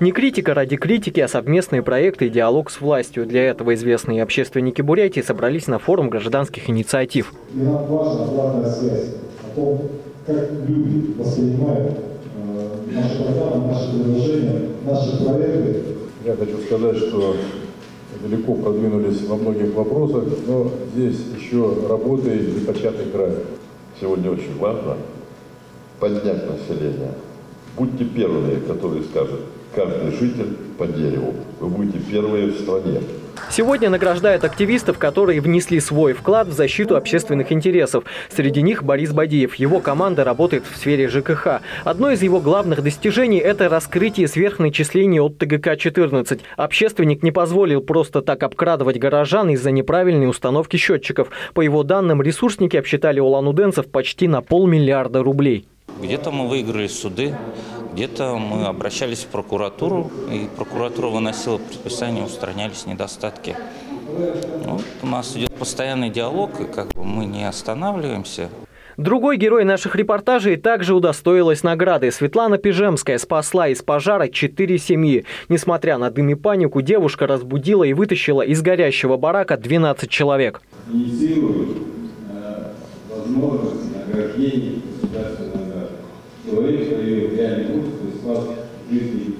Не критика ради критики, а совместные проекты и диалог с властью. Для этого известные общественники Бурятии собрались на форум гражданских инициатив. И нам важна обратная связь о том, как люди воспринимают наши программы, наши предложения, наши проекты. Я хочу сказать, что далеко продвинулись во многих вопросах, но здесь еще работает непочатый край. Сегодня очень важно поднять население. Будьте первыми, которые скажут. Каждый житель по дереву. Вы будете первые в стране. Сегодня награждают активистов, которые внесли свой вклад в защиту общественных интересов. Среди них Борис Бадиев. Его команда работает в сфере ЖКХ. Одно из его главных достижений – это раскрытие сверхначислений от ТГК-14. Общественник не позволил просто так обкрадывать горожан из-за неправильной установки счетчиков. По его данным, ресурсники обсчитали улан-удэнцев почти на полмиллиарда рублей. Где-то мы выиграли суды. Где-то мы обращались в прокуратуру, и прокуратура выносила предписание, устранялись недостатки. Вот у нас идет постоянный диалог, и как бы мы не останавливаемся. Другой герой наших репортажей также удостоилась награды. Светлана Пижемская спасла из пожара 4 семьи. Несмотря на дым и панику, девушка разбудила и вытащила из горящего барака 12 человек. Инициируют возможность награждения государственного. Человек свою реальную мужество спас жизни людей.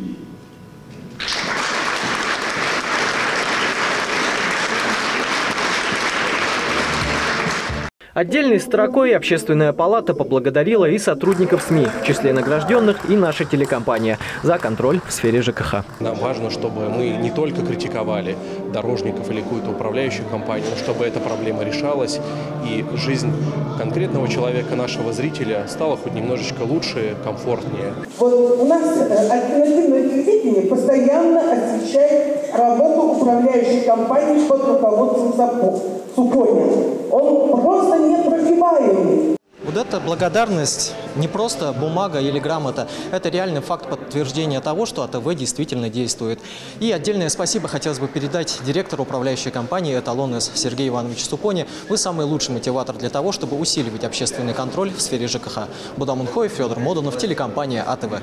Отдельной строкой общественная палата поблагодарила и сотрудников СМИ, в числе награжденных и наша телекомпания, за контроль в сфере ЖКХ. Нам важно, чтобы мы не только критиковали дорожников или какую-то управляющую компанию, но чтобы эта проблема решалась и жизнь конкретного человека, нашего зрителя, стала хоть немножечко лучше, комфортнее. Вот у нас альтернативное телевидение постоянно освещает работу управляющей компании под руководством Супоне. Он просто непробиваемый. Вот эта благодарность не просто бумага или грамота. Это реальный факт подтверждения того, что АТВ действительно действует. И отдельное спасибо хотелось бы передать директору управляющей компании «ЭТАЛОН-С» Сергею Ивановичу Супоне. Вы самый лучший мотиватор для того, чтобы усиливать общественный контроль в сфере ЖКХ. Буда Мунхоев, Федор Модунов, телекомпания АТВ.